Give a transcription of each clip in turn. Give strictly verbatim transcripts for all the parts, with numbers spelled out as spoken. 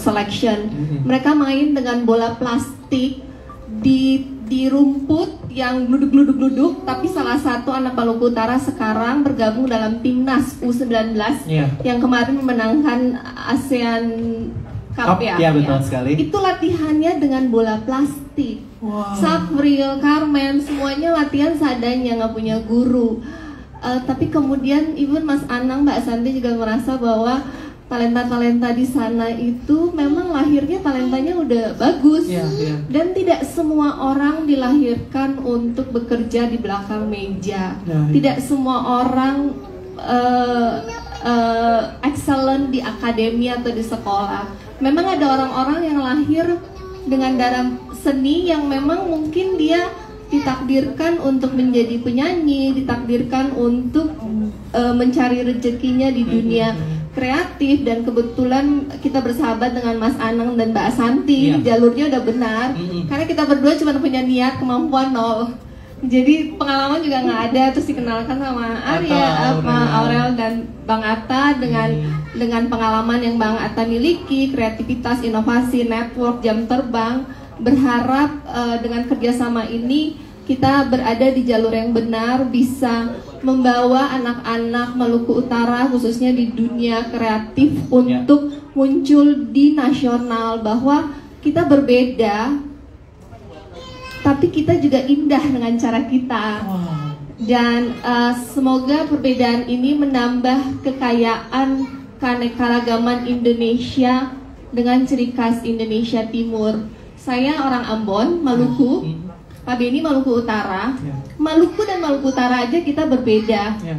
selection. Mereka main dengan bola plastik di di rumput yang gluduk-gluduk-gluduk, tapi salah satu anak Maluku Utara sekarang bergabung dalam timnas U sembilan belas yeah. yang kemarin memenangkan ASEAN Cup, Cup ya. Ya, betul ya. Sekali. Itu latihannya dengan bola plastik. Wow. Safril, Carmen, semuanya latihan seadanya, nggak punya guru. Uh, tapi kemudian even Mas Anang, Mbak Santi juga merasa bahwa talenta-talenta di sana itu memang lahirnya talentanya udah bagus yeah, yeah. dan tidak semua orang dilahirkan untuk bekerja di belakang meja. Yeah, yeah. Tidak semua orang uh, uh, excellent di akademi atau di sekolah. Memang ada orang-orang yang lahir dengan darah seni yang memang mungkin dia ditakdirkan untuk menjadi penyanyi, ditakdirkan untuk uh, mencari rezekinya di dunia kreatif, dan kebetulan kita bersahabat dengan Mas Anang dan Mbak Santi, yeah. jalurnya udah benar, mm-hmm. karena kita berdua cuma punya niat, kemampuan nol, jadi pengalaman juga nggak ada. Terus dikenalkan sama Arya, sama Aurel dan Bang Atta dengan mm. dengan pengalaman yang Bang Atta miliki, kreativitas, inovasi, network, jam terbang. Berharap uh, dengan kerjasama ini kita berada di jalur yang benar, bisa membawa anak-anak Maluku Utara khususnya di dunia kreatif untuk yeah. muncul di nasional, bahwa kita berbeda tapi kita juga indah dengan cara kita. Wow. Dan uh, semoga perbedaan ini menambah kekayaan keanekaragaman Indonesia dengan ciri khas Indonesia Timur. Saya orang Ambon, Maluku, Pak Benny Maluku Utara, yeah. Maluku dan Maluku Utara aja kita berbeda. Yeah.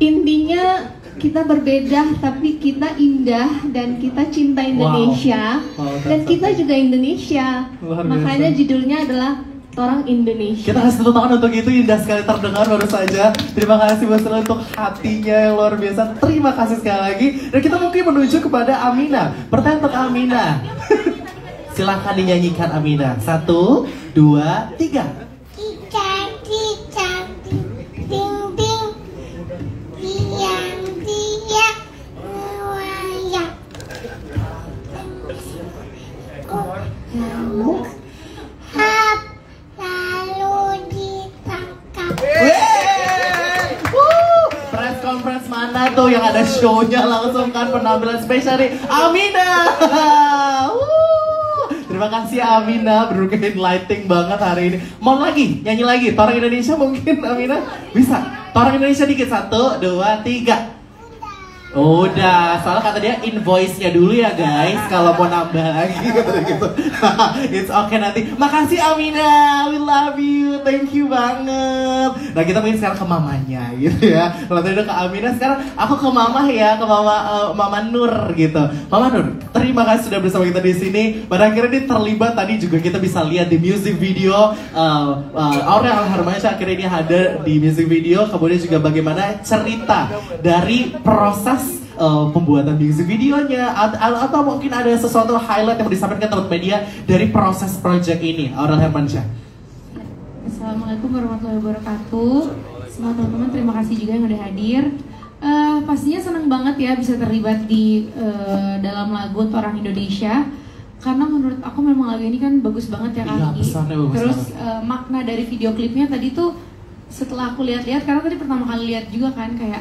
Intinya kita berbeda tapi kita indah dan kita cinta Indonesia, wow. Wow, dan kita juga Indonesia. Makanya judulnya adalah Torang Indonesia. Kita kasih tepuk tangan untuk itu, indah sekali terdengar baru saja. Terima kasih Bu Sherly untuk hatinya yang luar biasa. Terima kasih sekali lagi. Dan kita mungkin menuju kepada Amina. Pertanyaan untuk Amina. Silahkan dinyanyikan Amina. Satu, dua, tiga. Kicak, kicak, ding ding, diam diam, melayang. Oh, kamu hap. Conference mana tuh yang ada show-nya langsung kan, penampilan spesial nih Amina. Wuh. Terima kasih Amina, berdukain lighting banget hari ini. Mau lagi, nyanyi lagi, Torang Indonesia mungkin Amina? Bisa, Torang Indonesia dikit, satu, dua, tiga. Udah, salah kata dia invoice-nya dulu ya guys, kalau mau nambah lagi gitu-gitu. It's okay nanti. Makasih Amina, we love you, thank you banget. Nah kita mungkin sekarang ke mamanya gitu ya. Kalau tadi udah ke Amina, sekarang aku ke mama ya, ke mama uh, Mama Nur gitu. Mama Nur, terima kasih sudah bersama kita di sini. Pada akhirnya dia terlibat tadi juga, kita bisa lihat di music video uh, uh, Aurel Hermansyah akhirnya dia hadir di music video. Kemudian juga bagaimana cerita dari proses Uh, pembuatan music videonya, atau, atau mungkin ada sesuatu highlight yang mau disampaikan ke teman media dari proses project ini, Aurel Hermansyah. Assalamualaikum warahmatullahi wabarakatuh. Semua teman-teman terima kasih juga yang udah hadir. Uh, pastinya senang banget ya bisa terlibat di uh, dalam lagu Torang Indonesia. Karena menurut aku memang lagu ini kan bagus banget ya kali. Terus uh, makna dari video klipnya tadi tuh setelah aku lihat-lihat, karena tadi pertama kali lihat juga kan kayak,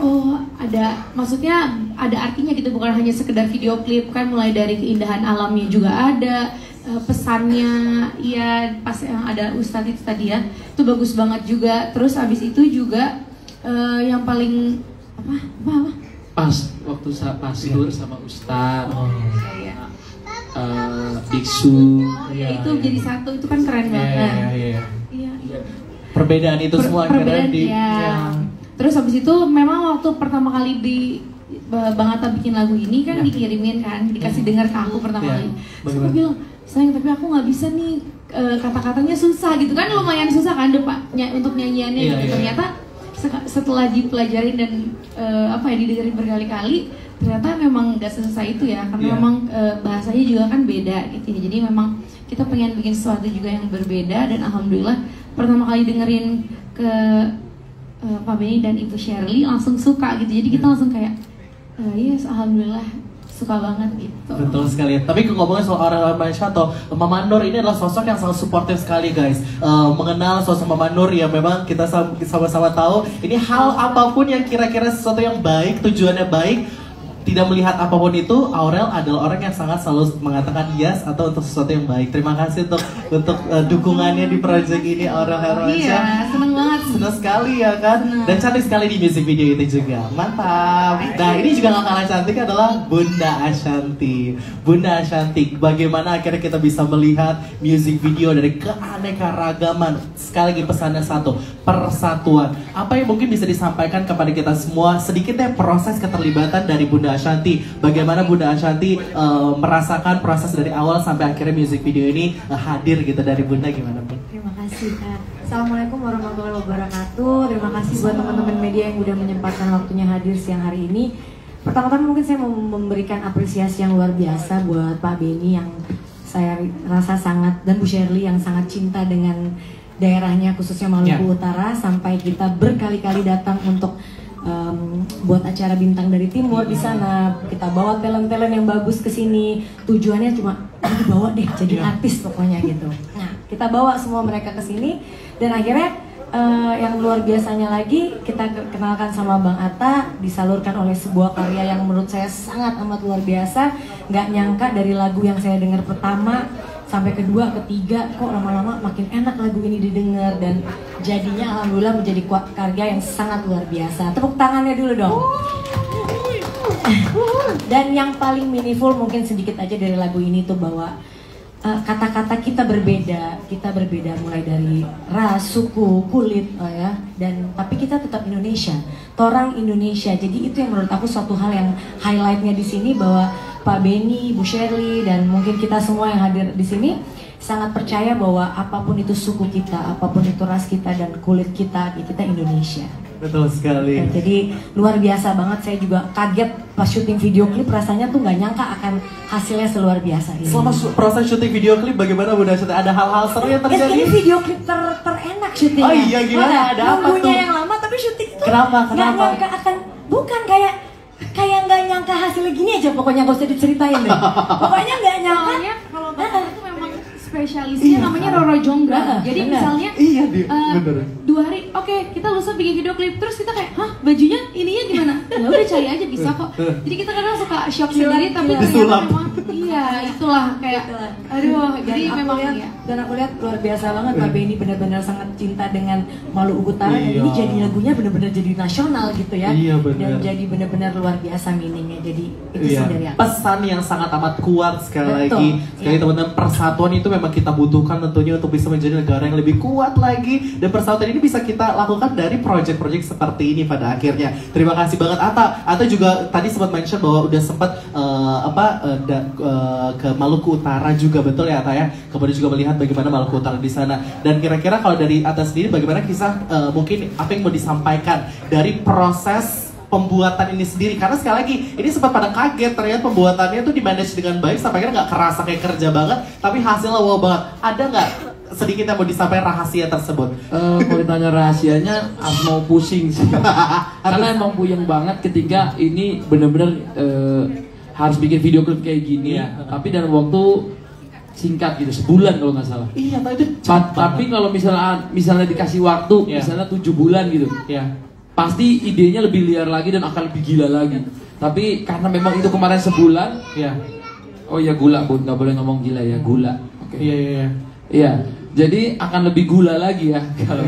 oh ada, maksudnya ada artinya gitu, bukan hanya sekedar video klip kan, mulai dari keindahan alamnya juga ada, pesannya ya pas yang ada Ustadz itu tadi ya, itu bagus banget juga. Terus abis itu juga uh, yang paling apa, apa, apa? Pas waktu pas Nur sama Ustadz, oh. ya. uh, biksu, oh, ya, itu ya. Jadi satu itu kan keren banget. Ya, ya, ya. Ya, ya. Perbedaan itu per semua keren di. Ya. Ya. Terus habis itu memang waktu pertama kali di Bang Atta bikin lagu ini kan ya. Dikirimin kan, dikasih dengar ke aku pertama ya. Kali. Terus aku bilang, sayang tapi aku nggak bisa nih, kata-katanya susah gitu kan, lumayan susah kan depaknya untuk nyanyiannya ya, gitu. Ya. Ternyata setelah dipelajarin dan uh, apa ya didengarin berkali-kali, ternyata memang nggak sesusah itu ya, karena ya. Memang uh, bahasanya juga kan beda gitu. Jadi memang kita pengen bikin sesuatu juga yang berbeda, dan alhamdulillah pertama kali dengerin ke Uh, Pak Benny dan Ibu Sherly langsung suka gitu, jadi kita langsung kayak uh, yes alhamdulillah suka banget gitu. Betul sekali. Tapi ngomongin soal Aurel Hermansyah atau Mama Nur, ini adalah sosok yang sangat suportif sekali guys. Uh, mengenal sosok Mama Nur ya memang kita sama-sama tahu ini hal apapun yang kira-kira sesuatu yang baik, tujuannya baik, tidak melihat apapun itu, Aurel adalah orang yang sangat selalu mengatakan yes atau untuk sesuatu yang baik. Terima kasih untuk untuk uh, dukungannya di project ini, Aurel Hermansyah. Iya, seneng banget. Seneng sekali ya kan. Seneng. Dan cantik sekali di music video itu juga. Mantap. Nah, ini juga gak kalah cantik adalah Bunda Ashanty. Bunda Ashanty, bagaimana akhirnya kita bisa melihat music video dari keanekaragaman. Sekali lagi pesannya satu, persatuan. Apa yang mungkin bisa disampaikan kepada kita semua sedikitnya proses keterlibatan dari Bunda Ashanty, bagaimana Bunda Ashanty uh, merasakan proses dari awal sampai akhirnya music video ini uh, hadir gitu dari Bunda, gimana Bun? Terima kasih Kak. Assalamualaikum warahmatullahi wabarakatuh. Terima kasih buat teman-teman media yang udah menyempatkan waktunya hadir siang hari ini. Pertama-tama mungkin saya mau memberikan apresiasi yang luar biasa buat Pak Benny yang saya rasa sangat, dan Bu Sherly yang sangat cinta dengan daerahnya khususnya Maluku yeah. Utara, sampai kita berkali-kali datang untuk Um, buat acara bintang dari timur di sana, kita bawa talent-talent yang bagus ke sini. Tujuannya cuma dibawa deh jadi artis pokoknya gitu. Nah, kita bawa semua mereka ke sini dan akhirnya uh, yang luar biasanya lagi kita kenalkan sama Bang Atta, disalurkan oleh sebuah karya yang menurut saya sangat amat luar biasa. Nggak nyangka dari lagu yang saya dengar pertama sampai kedua, ketiga, kok lama-lama makin enak lagu ini didengar dan jadinya alhamdulillah menjadi karya yang sangat luar biasa. Tepuk tangannya dulu dong. Dan yang paling meaningful mungkin sedikit aja dari lagu ini tuh bahwa kata-kata uh, kita berbeda, kita berbeda mulai dari ras, suku, kulit, oh ya, dan tapi kita tetap Indonesia, Torang Indonesia. Jadi itu yang menurut aku suatu hal yang highlightnya di sini bahwa Pak Benny, Bu Sherly, dan mungkin kita semua yang hadir di sini sangat percaya bahwa apapun itu suku kita, apapun itu ras kita dan kulit kita, kita Indonesia. Betul sekali. Jadi luar biasa banget, saya juga kaget pas syuting video klip, rasanya tuh nggak nyangka akan hasilnya seluar biasa. Ini. Selama proses syuting video klip bagaimana Bunda? Ada hal-hal seru yang terjadi? Ini video klip ter terenak syutingnya. Oh iya, gimana? Ada apa tuh? Nunggunya yang lama tapi syuting tuh kenapa? Kenapa? Nggak nyangka akan, bukan kayak kayak nggak nyangka hasilnya gini aja, pokoknya nggak usah diceritain deh. Pokoknya nggak nyangka. Soalnya kalau bapak itu memang spesialisnya iya, namanya Roro Jonggrang. Nah, jadi bener. Misalnya iya, dia, uh, dua hari, oke okay, kita lusa bikin video klip, terus kita kayak, hah bajunya ininya gimana? Ya udah cari aja bisa kok. Jadi kita kadang suka shock sendiri, tapi ternyata memang iya itulah kayak, aduh. Dan jadi memang liat, iya. Dan aku lihat luar biasa banget Pak Benny benar-benar sangat cinta dengan Maluku Utara, iya. Dan ini jadi lagunya benar-benar jadi nasional gitu ya. Iya, dan jadi benar-benar luar biasa meaningnya. Jadi itu iya. Sendiri aku. Pesan yang sangat amat kuat sekali. Betul. Lagi sekali iya. Teman-teman, persatuan itu memang kita butuhkan tentunya untuk bisa menjadi negara yang lebih kuat lagi, dan persatuan ini bisa kita lakukan dari project-project seperti ini pada akhirnya. Terima kasih banget Atta. Atta juga tadi sempat mention bahwa udah sempat uh, apa uh, da, uh, ke Maluku Utara juga, betul ya Atta ya, kemudian juga melihat bagaimana Maluku Utara di sana. Dan kira-kira kalau dari Atta sendiri bagaimana kisah uh, mungkin apa yang mau disampaikan dari proses pembuatan ini sendiri, karena sekali lagi ini sempat pada kaget, ternyata pembuatannya tuh di manage dengan baik sampai akhirnya nggak kerasa kayak kerja banget, tapi hasilnya wow banget. Ada nggak sedikit yang mau disampaikan rahasia tersebut? Uh, kalau ditanya rahasianya, mau pusing sih. Karena emang puyeng banget ketika ini bener-bener uh, harus bikin video klip kayak gini ya, tapi dalam waktu singkat gitu, sebulan kalau nggak salah. Iya, itu cepat. Tapi kalau misalnya misalnya dikasih waktu, yeah. Misalnya tujuh bulan gitu, ya. Yeah. Pasti idenya lebih liar lagi dan akan lebih gila lagi. Tapi karena memang itu kemarin sebulan, ya. Oh ya gula, Bu, nggak boleh ngomong gila ya, gula. Oke. Okay. Iya, iya, iya. Iya. Jadi akan lebih gula lagi ya kalau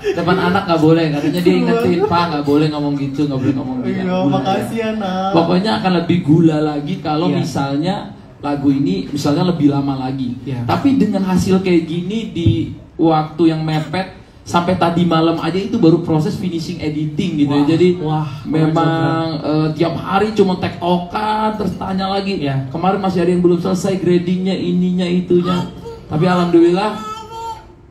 depan anak nggak boleh, katanya dia ingetin, Pak nggak boleh ngomong gitu, nggak boleh ngomong gila. Iya, makasih ya, Nak. Pokoknya akan lebih gula lagi kalau iya. Misalnya lagu ini misalnya lebih lama lagi. Iya. Tapi dengan hasil kayak gini di waktu yang mepet, sampai tadi malam aja itu baru proses finishing editing gitu. Wah, ya. Jadi wah, memang uh, tiap hari cuma take okan, terus tanya lagi ya. Kemarin masih ada yang belum selesai gradingnya, ininya, itunya. Tapi alhamdulillah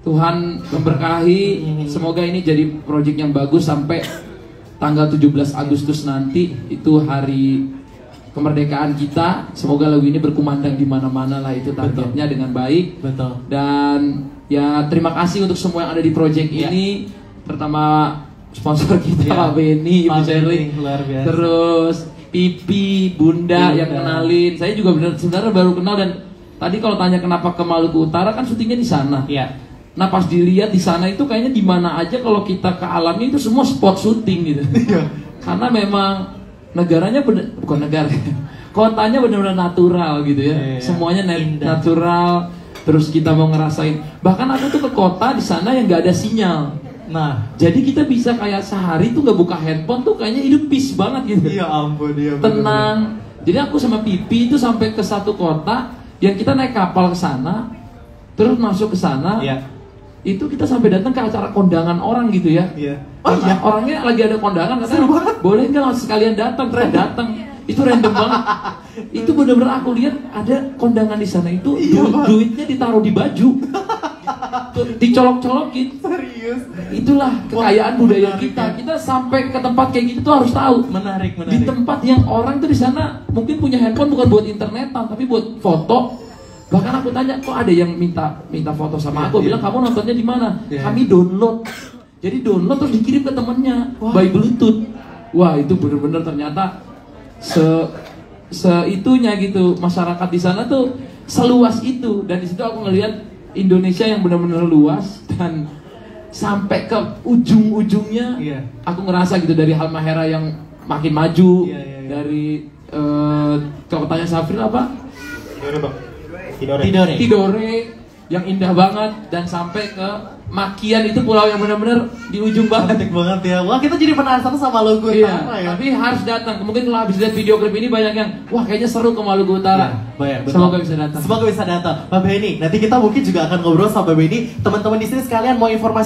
Tuhan memberkahi. Semoga ini jadi project yang bagus sampai tanggal tujuh belas Agustus nanti, itu hari kemerdekaan kita. Semoga lagu ini berkumandang di mana-mana lah, itu targetnya. Betul. Dengan baik. Betul. Dan ya terima kasih untuk semua yang ada di project yeah. Ini, pertama sponsor kita yeah. Pak Benny, Bu Sherly, terus Pipi, Bunda, Bunda yang kenalin. Saya juga benar sebenarnya baru kenal, dan tadi kalau tanya kenapa ke Maluku Utara kan syutingnya di sana. Iya. Nah pas dilihat di sana itu kayaknya di mana aja kalau kita ke alamnya itu semua spot syuting gitu. Iya. Karena memang negaranya bener, bukan negara. Kotanya benar-benar natural gitu ya. Iya. Semuanya nat Indah. natural. Terus kita mau ngerasain. Bahkan aku tuh ke kota di sana yang nggak ada sinyal. Nah, jadi kita bisa kayak sehari tuh nggak buka handphone tuh kayaknya hidup peace banget gitu. Iya ampun, iya. Tenang. Jadi aku sama Pipi itu sampai ke satu kota yang kita naik kapal ke sana, terus masuk ke sana. Iya. Itu kita sampai datang ke acara kondangan orang gitu ya. Iya. Oh, nah, iya. Orangnya lagi ada kondangan, katanya boleh nggak langsung sekalian datang, terus datang. Itu random banget. Itu bener-bener aku lihat ada kondangan di sana itu iya, du bang. duitnya ditaruh di baju. Dicolok-colokin. Serius. Itulah kekayaan Wah, budaya menarik, kita. Ya? Kita sampai ke tempat kayak gitu tuh harus tahu. Menarik, menarik. Di tempat yang orang tuh di sana mungkin punya handphone bukan buat internetan tapi buat foto. Bahkan aku tanya, kok ada yang minta minta foto sama aku? Yeah, bilang yeah. kamu nontonnya di mana? Yeah. Kami download. Jadi download terus dikirim ke temennya Wah. by Bluetooth. Wah, itu bener-bener ternyata se seitunya gitu masyarakat di sana tuh seluas itu, dan di situ aku ngelihat Indonesia yang benar-benar luas dan sampai ke ujung-ujungnya. Yeah. Aku ngerasa gitu dari Halmahera yang makin maju, yeah, yeah, yeah. dari uh, kalau tanya Safril apa? Tidore, Bang. Tidore. Tidore. Tidore yang indah banget, dan sampai ke Makian itu pulau yang benar-benar di ujung banget. Cantik banget ya. Wah, kita jadi penasaran sama Maluku Utara. Iya, ya. Tapi harus datang. Mungkin kalau habis lihat video klip ini banyak yang wah kayaknya seru ke Maluku Utara. Ya, banyak. Semoga bisa datang. Semoga bisa datang. Pak Benny, nanti kita mungkin juga akan ngobrol sama Pak Benny. Teman-teman di sini sekalian mau informasi